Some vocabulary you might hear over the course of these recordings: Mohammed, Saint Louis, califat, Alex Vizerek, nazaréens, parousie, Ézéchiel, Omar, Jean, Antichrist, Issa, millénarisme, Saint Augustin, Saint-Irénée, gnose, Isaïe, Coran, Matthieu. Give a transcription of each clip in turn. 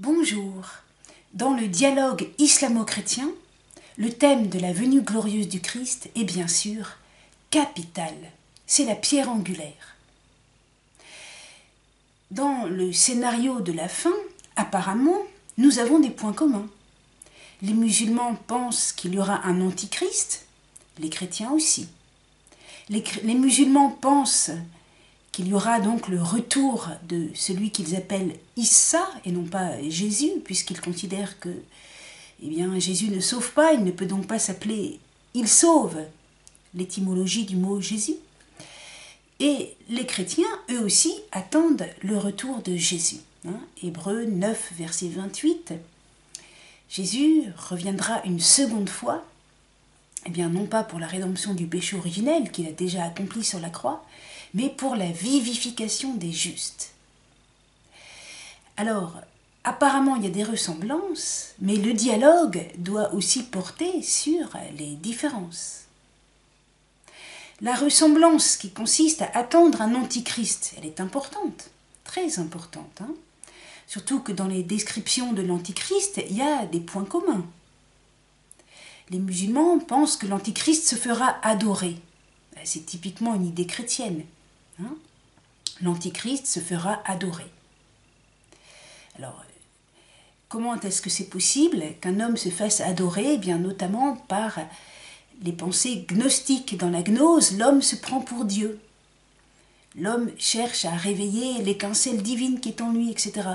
Bonjour. Dans le dialogue islamo-chrétien, le thème de la venue glorieuse du Christ est bien sûr capital. C'est la pierre angulaire. Dans le scénario de la fin, apparemment, nous avons des points communs. Les musulmans pensent qu'il y aura un antichrist, les chrétiens aussi. Les musulmans pensent qu'il y aura donc le retour de celui qu'ils appellent Issa et non pas Jésus, puisqu'ils considèrent que Jésus ne sauve pas, il ne peut donc pas s'appeler « il sauve », l'étymologie du mot « Jésus ». Et les chrétiens, eux aussi, attendent le retour de Jésus. Hébreux 9, verset 28, Jésus reviendra une seconde fois, non pas pour la rédemption du péché originel qu'il a déjà accompli sur la croix, mais pour la vivification des justes. Alors, apparemment, il y a des ressemblances, mais le dialogue doit aussi porter sur les différences. La ressemblance qui consiste à attendre un antichrist, elle est importante, très importante. Surtout que dans les descriptions de l'antichrist, il y a des points communs. Les musulmans pensent que l'antichrist se fera adorer. C'est typiquement une idée chrétienne. L'antichrist se fera adorer. Alors, comment est-ce que c'est possible qu'un homme se fasse adorer? Notamment par les pensées gnostiques. Dans la gnose, l'homme se prend pour Dieu. L'homme cherche à réveiller l'étincelle divine qui est en lui, etc.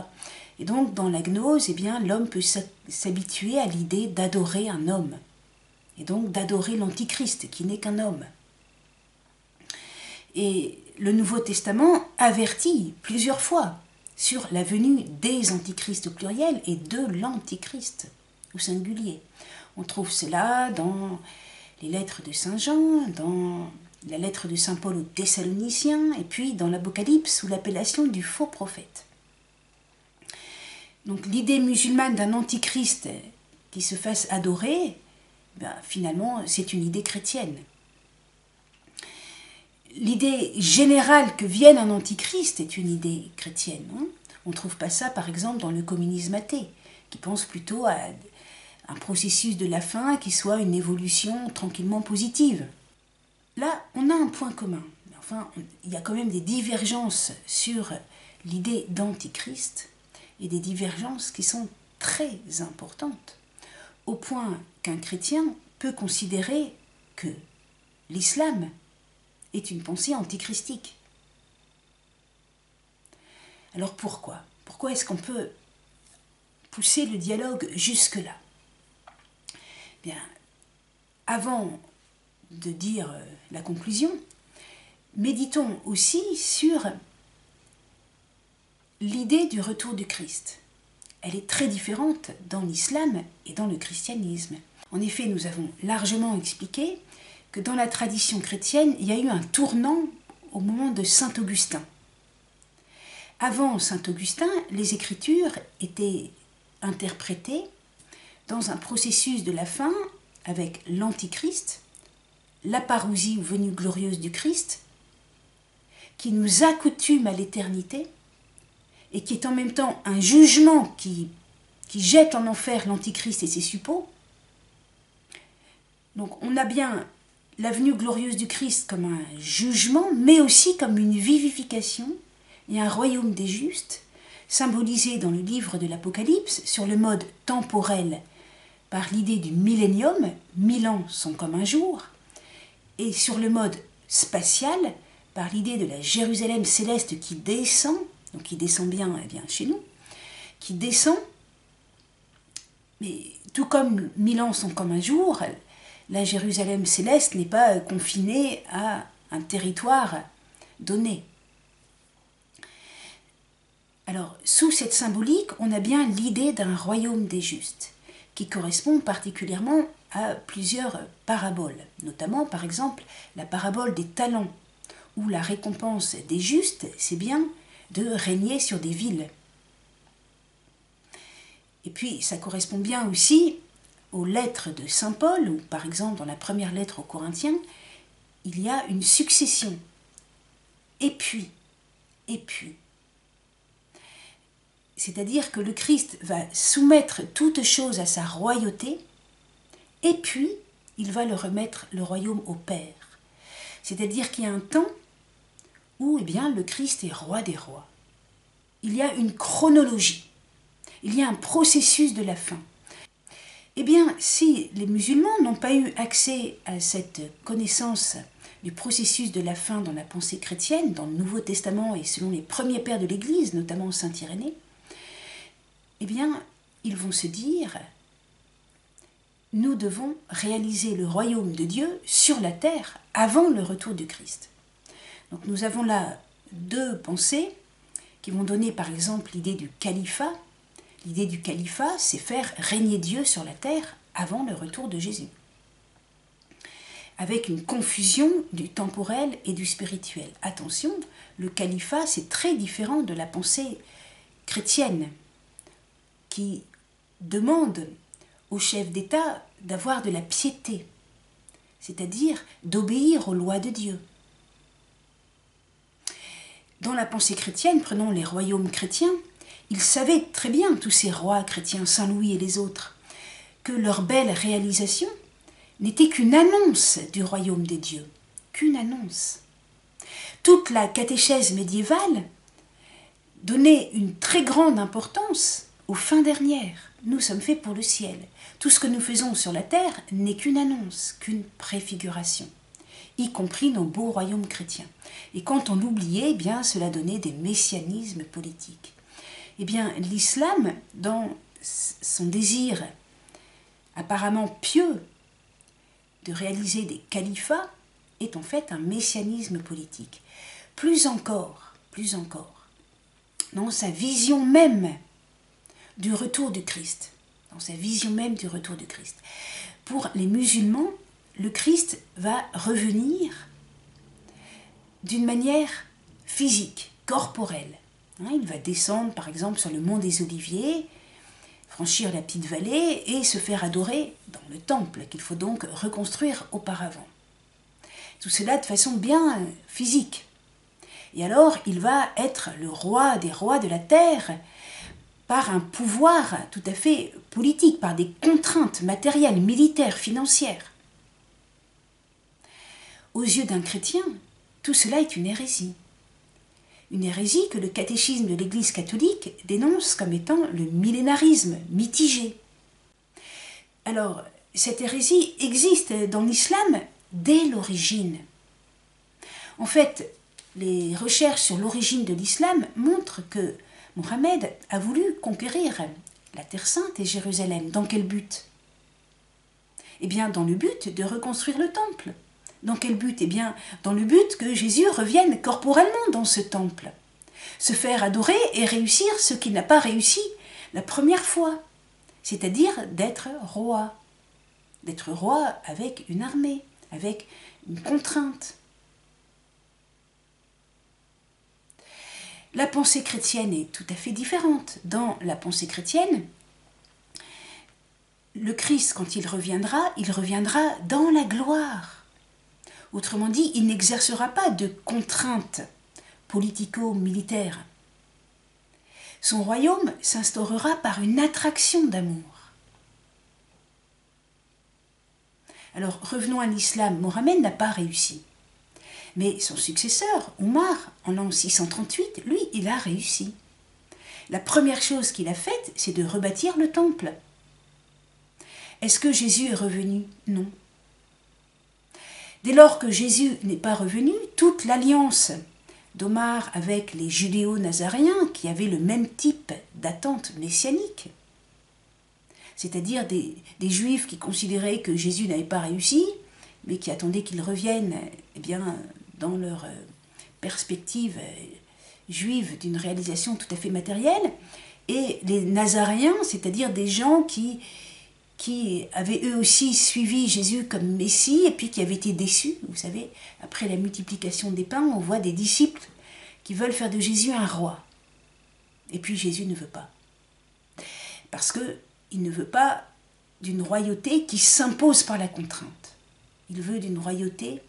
Et donc, dans la gnose, l'homme peut s'habituer à l'idée d'adorer un homme. Et donc, d'adorer l'antichrist, qui n'est qu'un homme. Et le Nouveau Testament avertit plusieurs fois sur la venue des antichrists au pluriel et de l'antichrist au singulier. On trouve cela dans les lettres de Saint Jean, dans la lettre de Saint Paul aux Thessaloniciens, et puis dans l'Apocalypse sous l'appellation du faux prophète. Donc l'idée musulmane d'un antichrist qui se fasse adorer, finalement c'est une idée chrétienne. L'idée générale que vienne un antichrist est une idée chrétienne. On ne trouve pas ça, par exemple, dans le communisme athée, qui pense plutôt à un processus de la fin qui soit une évolution tranquillement positive. Là, on a un point commun. Enfin, il y a quand même des divergences sur l'idée d'antichrist, et des divergences qui sont très importantes, au point qu'un chrétien peut considérer que l'islam est une pensée antichristique. Alors pourquoi? Pourquoi est-ce qu'on peut pousser le dialogue jusque-là? Avant de dire la conclusion, méditons aussi sur l'idée du retour du Christ. Elle est très différente dans l'islam et dans le christianisme. En effet, nous avons largement expliqué que dans la tradition chrétienne, il y a eu un tournant au moment de Saint Augustin. Avant Saint Augustin, les Écritures étaient interprétées dans un processus de la fin avec l'Antichrist, la parousie ou venue glorieuse du Christ, qui nous accoutume à l'éternité et qui est en même temps un jugement qui jette en enfer l'Antichrist et ses suppôts. Donc on a bien la venue glorieuse du Christ comme un jugement, mais aussi comme une vivification et un royaume des justes, symbolisé dans le livre de l'Apocalypse sur le mode temporel par l'idée du millénium, 1000 ans sont comme un jour, et sur le mode spatial par l'idée de la Jérusalem céleste qui descend, donc qui descend bien chez nous, qui descend, mais tout comme 1000 ans sont comme un jour, la Jérusalem céleste n'est pas confinée à un territoire donné. Alors, sous cette symbolique, on a bien l'idée d'un royaume des justes, qui correspond particulièrement à plusieurs paraboles, notamment, par exemple, la parabole des talents, où la récompense des justes, c'est bien de régner sur des villes. Et puis, ça correspond bien aussi aux lettres de Saint Paul, ou par exemple dans la première lettre aux Corinthiens, il y a une succession. Et puis, c'est-à-dire que le Christ va soumettre toute chose à sa royauté, et puis il va le remettre le royaume au Père. C'est-à-dire qu'il y a un temps où eh bien, le Christ est roi des rois. Il y a une chronologie, il y a un processus de la fin. Eh bien, si les musulmans n'ont pas eu accès à cette connaissance du processus de la fin dans la pensée chrétienne, dans le Nouveau Testament et selon les premiers pères de l'Église, notamment Saint-Irénée, eh bien, ils vont se dire, nous devons réaliser le royaume de Dieu sur la terre avant le retour du Christ. Donc nous avons là deux pensées qui vont donner par exemple l'idée du califat. L'idée du califat, c'est faire régner Dieu sur la terre avant le retour de Jésus, avec une confusion du temporel et du spirituel. Attention, le califat, c'est très différent de la pensée chrétienne, qui demande aux chefs d'État d'avoir de la piété, c'est-à-dire d'obéir aux lois de Dieu. Dans la pensée chrétienne, prenons les royaumes chrétiens, ils savaient très bien, tous ces rois chrétiens, Saint Louis et les autres, que leur belle réalisation n'était qu'une annonce du royaume des dieux, qu'une annonce. Toute la catéchèse médiévale donnait une très grande importance aux fins dernières. Nous sommes faits pour le ciel. Tout ce que nous faisons sur la terre n'est qu'une annonce, qu'une préfiguration, y compris nos beaux royaumes chrétiens. Et quand on l'oubliait, eh bien, cela donnait des messianismes politiques. Eh bien, l'islam, dans son désir apparemment pieux, de réaliser des califats est en fait un messianisme politique. Plus encore, dans sa vision même du retour du Christ, pour les musulmans, le Christ va revenir d'une manière physique, corporelle. Il va descendre par exemple sur le mont des Oliviers, franchir la petite vallée et se faire adorer dans le temple, qu'il faut donc reconstruire auparavant. Tout cela de façon bien physique. Et alors, il va être le roi des rois de la terre par un pouvoir tout à fait politique, par des contraintes matérielles, militaires, financières. Aux yeux d'un chrétien, tout cela est une hérésie. Une hérésie que le catéchisme de l'Église catholique dénonce comme étant le millénarisme mitigé. Alors, cette hérésie existe dans l'islam dès l'origine. En fait, les recherches sur l'origine de l'islam montrent que Mohammed a voulu conquérir la Terre Sainte et Jérusalem. Dans quel but? Eh bien, dans le but de reconstruire le temple. Dans quel but? Eh bien, dans le but que Jésus revienne corporellement dans ce temple, se faire adorer et réussir ce qu'il n'a pas réussi la première fois, c'est-à-dire d'être roi avec une armée, avec une contrainte. La pensée chrétienne est tout à fait différente. Dans la pensée chrétienne, le Christ, quand il reviendra dans la gloire. Autrement dit, il n'exercera pas de contraintes politico-militaires. Son royaume s'instaurera par une attraction d'amour. Alors, revenons à l'islam. Mohammed n'a pas réussi. Mais son successeur, Omar, en l'an 638, lui, il a réussi. La première chose qu'il a faite, c'est de rebâtir le temple. Est-ce que Jésus est revenu? Non. Dès lors que Jésus n'est pas revenu, toute l'alliance d'Omar avec les judéo-nazaréens, qui avaient le même type d'attente messianique, c'est-à-dire des juifs qui considéraient que Jésus n'avait pas réussi, mais qui attendaient qu'il revienne eh bien, dans leur perspective juive d'une réalisation tout à fait matérielle, et les nazaréens, c'est-à-dire des gens qui avaient eux aussi suivi Jésus comme Messie et puis qui avaient été déçus. Vous savez, après la multiplication des pains, on voit des disciples qui veulent faire de Jésus un roi. Et puis Jésus ne veut pas. Parce qu'il ne veut pas d'une royauté qui s'impose par la contrainte. Il veut d'une royauté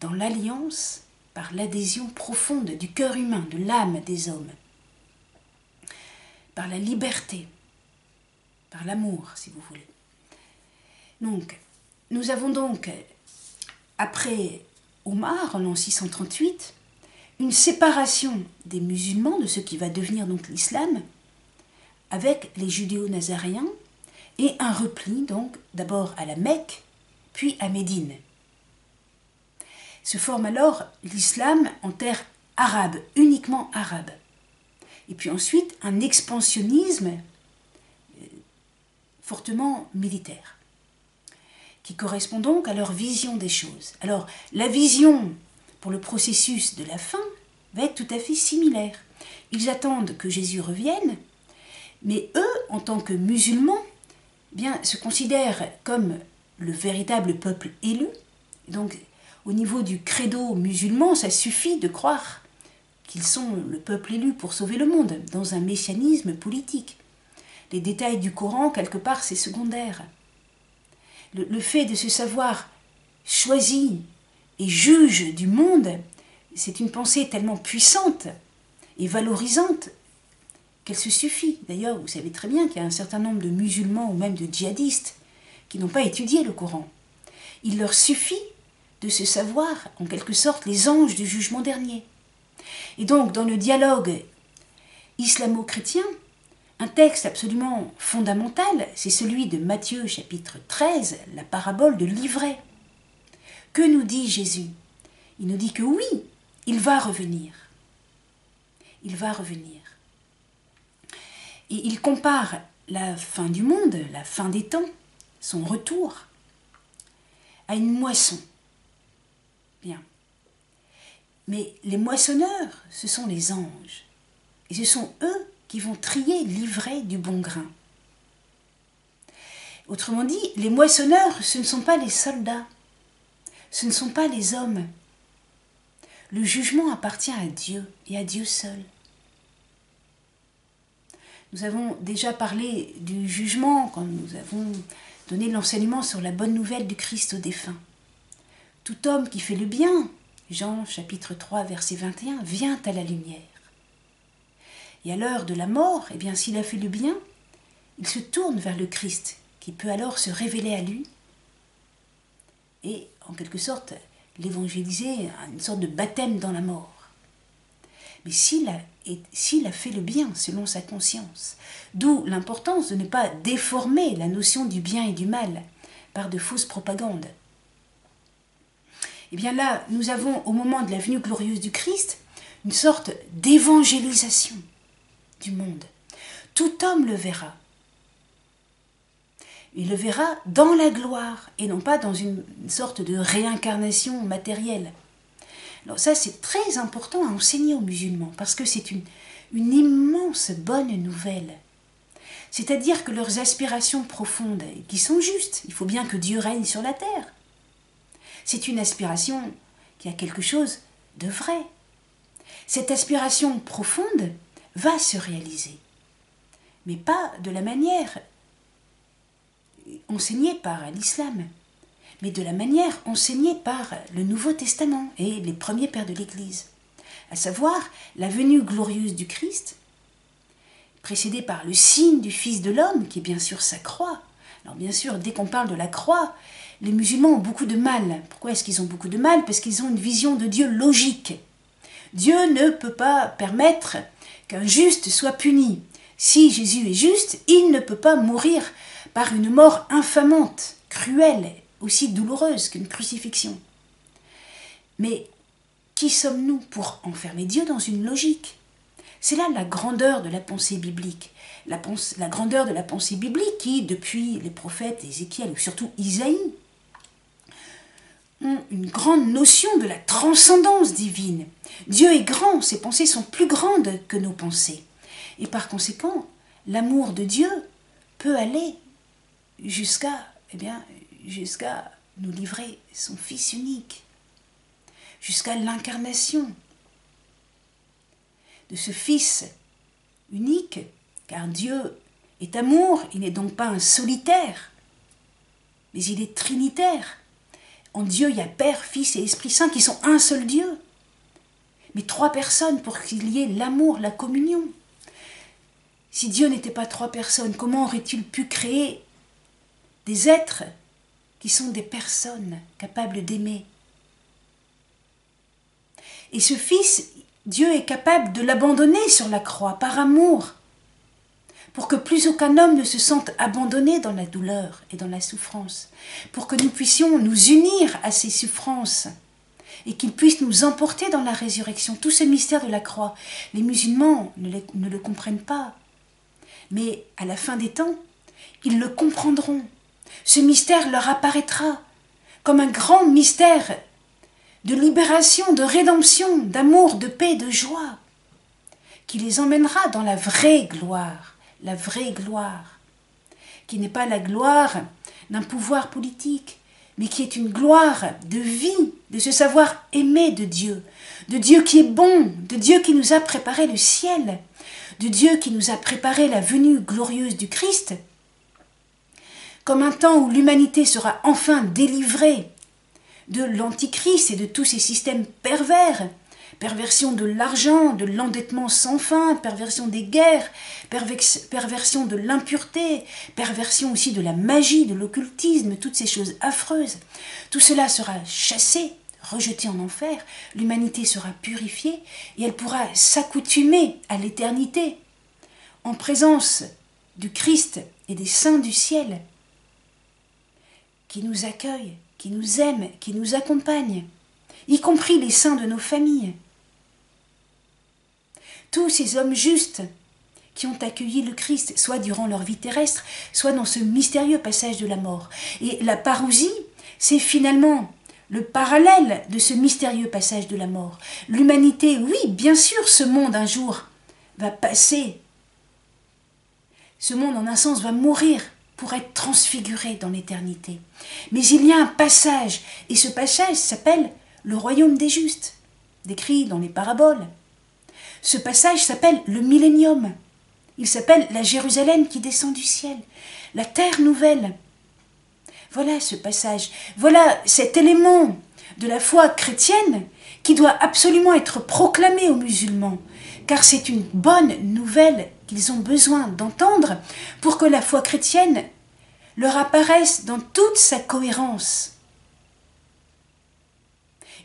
dans l'alliance, par l'adhésion profonde du cœur humain, de l'âme des hommes. par la liberté, par l'amour, si vous voulez. Donc, nous avons donc, après Omar, en l'an 638, une séparation des musulmans, de ce qui va devenir donc l'islam, avec les judéo-nazaréens, et un repli donc d'abord à la Mecque, puis à Médine. Se forme alors l'islam en terre arabe, uniquement arabe. Et puis ensuite un expansionnisme fortement militaire, qui correspond donc à leur vision des choses. Alors la vision pour le processus de la fin va être tout à fait similaire. Ils attendent que Jésus revienne, mais eux, en tant que musulmans, eh bien, se considèrent comme le véritable peuple élu. Donc, au niveau du credo musulman, ça suffit de croire qu'ils sont le peuple élu pour sauver le monde, dans un messianisme politique. Les détails du Coran, quelque part, c'est secondaire. Le fait de se savoir choisi et juge du monde, c'est une pensée tellement puissante et valorisante qu'elle se suffit. D'ailleurs, vous savez très bien qu'il y a un certain nombre de musulmans ou même de djihadistes qui n'ont pas étudié le Coran. Il leur suffit de se savoir, en quelque sorte, les anges du jugement dernier. Et donc, dans le dialogue islamo-chrétien, un texte absolument fondamental, c'est celui de Matthieu, chapitre 13, la parabole de l'ivraie. Que nous dit Jésus? Il nous dit que oui, il va revenir. Il va revenir. Et il compare la fin du monde, la fin des temps, son retour, à une moisson. Bien. Mais les moissonneurs, ce sont les anges. Et ce sont eux qui vont trier l'ivraie du bon grain. Autrement dit, les moissonneurs, ce ne sont pas les soldats. Ce ne sont pas les hommes. Le jugement appartient à Dieu et à Dieu seul. Nous avons déjà parlé du jugement quand nous avons donné l'enseignement sur la bonne nouvelle du Christ aux défunts. Tout homme qui fait le bien, Jean chapitre 3 verset 21, vient à la lumière. Et à l'heure de la mort, eh bien, s'il a fait le bien, il se tourne vers le Christ qui peut alors se révéler à lui et en quelque sorte l'évangéliser à une sorte de baptême dans la mort. Mais s'il a fait le bien selon sa conscience, d'où l'importance de ne pas déformer la notion du bien et du mal par de fausses propagandes. Et bien là, nous avons au moment de la venue glorieuse du Christ, une sorte d'évangélisation du monde. Tout homme le verra. Il le verra dans la gloire et non pas dans une sorte de réincarnation matérielle. Alors ça, c'est très important à enseigner aux musulmans, parce que c'est une immense bonne nouvelle. C'est-à-dire que leurs aspirations profondes, qui sont justes, il faut bien que Dieu règne sur la terre, c'est une aspiration qui a quelque chose de vrai. Cette aspiration profonde va se réaliser, mais pas de la manière enseignée par l'islam, mais de la manière enseignée par le Nouveau Testament et les premiers pères de l'Église, à savoir la venue glorieuse du Christ, précédée par le signe du Fils de l'homme, qui est bien sûr sa croix. Alors bien sûr, dès qu'on parle de la croix, les musulmans ont beaucoup de mal. Pourquoi est-ce qu'ils ont beaucoup de mal? Parce qu'ils ont une vision de Dieu logique. Dieu ne peut pas permettre qu'un juste soit puni. Si Jésus est juste, il ne peut pas mourir par une mort infamante, cruelle, aussi douloureuse qu'une crucifixion. Mais qui sommes-nous pour enfermer Dieu dans une logique? C'est là la grandeur de la pensée biblique. La grandeur de la pensée biblique qui, depuis les prophètes Ézéchiel ou surtout Isaïe, ont une grande notion de la transcendance divine. Dieu est grand, ses pensées sont plus grandes que nos pensées. Et par conséquent, l'amour de Dieu peut aller jusqu'à jusqu'à nous livrer son Fils unique, jusqu'à l'incarnation de ce Fils unique, car Dieu est amour, il n'est donc pas un solitaire, mais il est trinitaire. En Dieu, il y a Père, Fils et Esprit Saint qui sont un seul Dieu, mais trois personnes pour qu'il y ait l'amour, la communion. Si Dieu n'était pas trois personnes, comment aurait-il pu créer des êtres qui sont des personnes capables d'aimer? Et ce Fils, Dieu est capable de l'abandonner sur la croix par amour, pour que plus aucun homme ne se sente abandonné dans la douleur et dans la souffrance, pour que nous puissions nous unir à ces souffrances et qu'il puisse nous emporter dans la résurrection. Tout ce mystère de la croix, les musulmans ne le comprennent pas, mais à la fin des temps, ils le comprendront. Ce mystère leur apparaîtra comme un grand mystère de libération, de rédemption, d'amour, de paix, de joie, qui les emmènera dans la vraie gloire, qui n'est pas la gloire d'un pouvoir politique, mais qui est une gloire de vie, de ce savoir aimé de Dieu qui est bon, de Dieu qui nous a préparé le ciel, de Dieu qui nous a préparé la venue glorieuse du Christ, comme un temps où l'humanité sera enfin délivrée de l'antichrist et de tous ces systèmes pervers, perversion de l'argent, de l'endettement sans fin, perversion des guerres, perversion de l'impureté, perversion aussi de la magie, de l'occultisme, toutes ces choses affreuses. Tout cela sera chassé, rejeté en enfer, l'humanité sera purifiée et elle pourra s'accoutumer à l'éternité, en présence du Christ et des saints du ciel, qui nous accueillent, qui nous aiment, qui nous accompagnent, y compris les saints de nos familles. Tous ces hommes justes qui ont accueilli le Christ, soit durant leur vie terrestre, soit dans ce mystérieux passage de la mort. Et la parousie, c'est finalement le parallèle de ce mystérieux passage de la mort. L'humanité, oui, bien sûr, ce monde un jour va passer. Ce monde, en un sens, va mourir pour être transfiguré dans l'éternité. Mais il y a un passage, et ce passage s'appelle le royaume des justes, décrit dans les paraboles. Ce passage s'appelle le millénium. Il s'appelle la Jérusalem qui descend du ciel, la terre nouvelle. Voilà ce passage, voilà cet élément de la foi chrétienne qui doit absolument être proclamé aux musulmans, car c'est une bonne nouvelle qu'ils ont besoin d'entendre pour que la foi chrétienne leur apparaisse dans toute sa cohérence.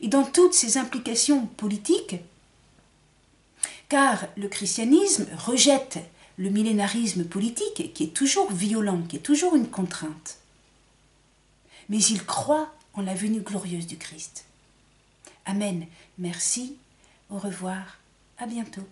Et dans toutes ses implications politiques, car le christianisme rejette le millénarisme politique qui est toujours violent, qui est toujours une contrainte. Mais il croit en la venue glorieuse du Christ. Amen. Merci. Au revoir. À bientôt.